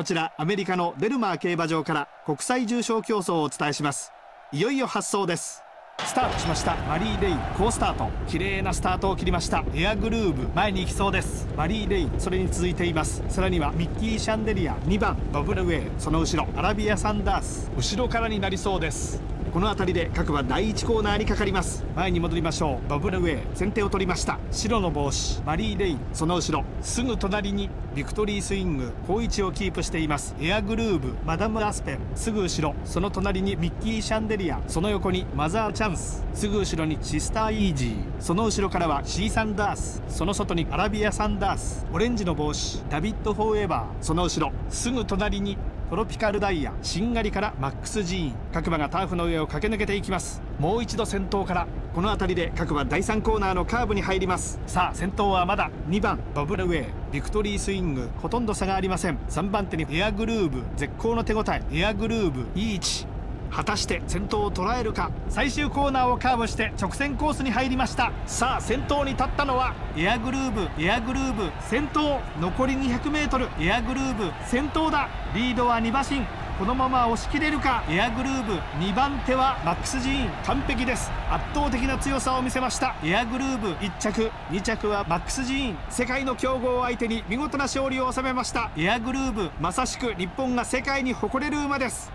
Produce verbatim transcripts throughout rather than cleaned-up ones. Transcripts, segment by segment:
こちらアメリカのデルマー競馬場から国際重賞競争をお伝えします。いよいよ発走です。スタートしました。マリーレイン好スタート、綺麗なスタートを切りました。エアグルーブ前に行きそうです。マリーレインそれに続いています。さらにはミッキーシャンデリア、にばんボブルウェイ、その後ろアラビアサンダース、後ろからになりそうです。この辺りで各馬だいいちコーナーにかかります。前に戻りましょう。ボブルウェイ先手を取りました。白の帽子マリーレイン、その後ろすぐ隣にビクトリースイング好位置をキープしています。エアグルーブマダムアスペン、すぐ後ろその隣にミッキーシャンデリア、その横にマザーチャンス、すぐ後ろにシスターイージー、その後ろからはシーサンダース、その外にアラビアサンダース、オレンジの帽子ダビッドフォーエバー、その後ろすぐ隣にトロピカルダイヤ、しんがりからマックスジーン、各馬がターフの上を駆け抜けていきます。もう一度先頭から、この辺りで各馬だいさんコーナーのカーブに入ります。さあ先頭はまだにばんボブルウェイ、ビクトリースイングほとんど差がありません。さんばん手にエアグルーブ、絶好の手応え。エアグルーブいい位置、果たして先頭を捉えるか。最終コーナーをカーブして直線コースに入りました。さあ先頭に立ったのはエアグルーブ。エアグルーブ先頭、残り にひゃくメートル エアグルーブ先頭だ。リードはに馬身、このまま押し切れるか。エアグルーブにばん手はマックスジーン、完璧です。圧倒的な強さを見せました。エアグルーブいっ着、に着はマックスジーン、世界の強豪を相手に見事な勝利を収めました。エアグルーブまさしく日本が世界に誇れる馬です。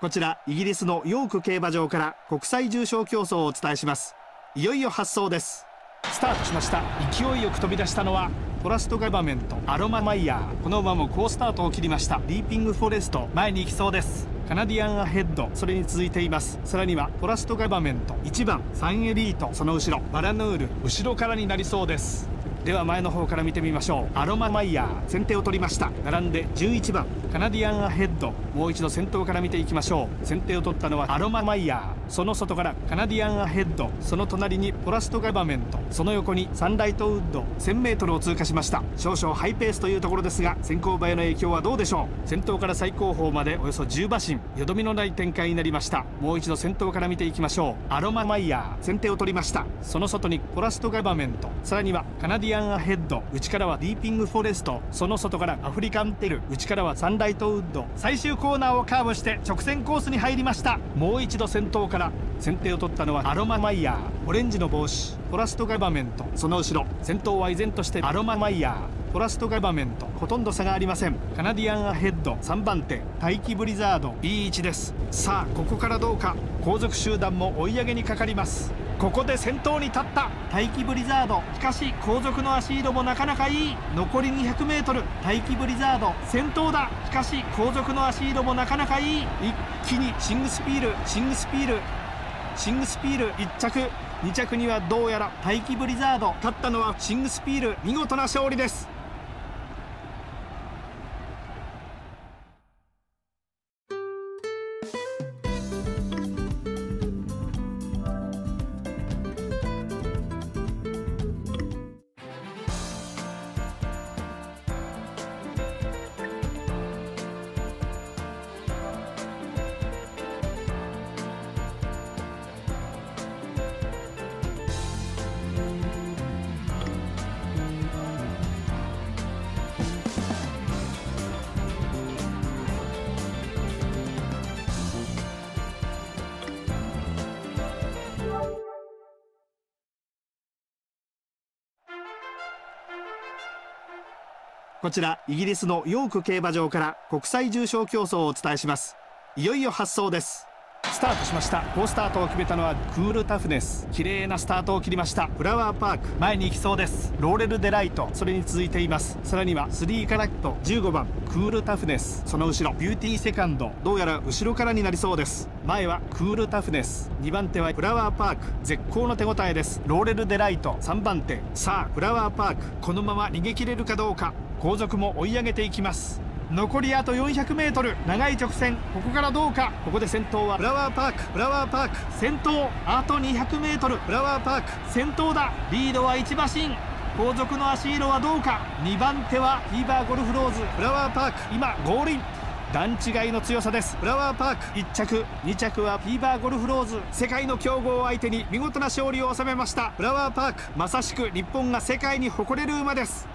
こちらイギリスのヨーク競馬場から国際重賞競争をお伝えします。いよいよ発走です。スタートしました。勢いよく飛び出したのはトラストガバメント、アロママイヤー、この馬も好スタートを切りました。リーピングフォレスト前に行きそうです。カナディアンアヘッドそれに続いています。さらにはトラストガバメント、いちばんサンエリート、その後ろバラヌール、後ろからになりそうです。では前の方から見てみましょう。アロママイヤー先手を取りました。並んでじゅういちばんカナディアンアヘッド、もう一度先頭から見ていきましょう。先手を取ったのはアロママイヤー、その外からカナディアンアヘッド、その隣にトラストガバメント、その横にサンライトウッド、 せんメートル を通過しました。少々ハイペースというところですが、先行馬への影響はどうでしょう。先頭から最後方までおよそじゅう馬身、よどみのない展開になりました。もう一度先頭から見ていきましょう。アロママイヤー先手を取りました。その外にトラストガバメント、さらにはカナディアンアヘッド、アンアヘッド、内からはディーピングフォレスト、その外からアフリカンテル、内からはサンライトウッド。最終コーナーをカーブして直線コースに入りました。もう一度先頭から、先手を取ったのはアロママイヤー、オレンジの帽子トラストガバメント、その後ろ先頭は依然としてアロママイヤー、トラストガバメントほとんど差がありません。カナディアンアヘッドさんばん手大気ブリザード、いい位置です。さあここからどうか。後続集団も追い上げにかかります。ここで先頭に立った大気ブリザード、しかし後続の足色もなかなかいい。残り にひゃくメートル 大気ブリザード先頭だ。しかし後続の足色もなかなかいい。一気にシングスピール、シングスピール、シングスピールいっ着、に着にはどうやら大気ブリザード。勝ったのはシングスピール、見事な勝利です。こちらイギリスのヨーク競馬場から国際重賞競争をお伝えします。いよいよ発走です。スタートしました。好スタートを決めたのはクールタフネス。綺麗なスタートを切りました。フラワーパーク、前に行きそうです。ローレルデライト、それに続いています。さらにはスリーカラット、じゅうごばんクールタフネス、その後ろビューティーセカンド、どうやら後ろからになりそうです。前はクールタフネス、にばんてはフラワーパーク、絶好の手応えです。ローレルデライトさんばんて、さあフラワーパーク、このまま逃げ切れるかどうか。後続も追い上げていきます。残りあと よんひゃくメートル、 長い直線、ここからどうか。ここで先頭はフラワーパーク、フラワーパーク先頭、あと にひゃくメートル、 フラワーパーク先頭だ。リードはいち馬身、後続の足色はどうか。にばんてはフィーバーゴルフローズ、フラワーパーク今ゴールイン、段違いの強さです。フラワーパークいっちゃく、にちゃくはフィーバーゴルフローズ、世界の強豪を相手に見事な勝利を収めました。フラワーパーク、まさしく日本が世界に誇れる馬です。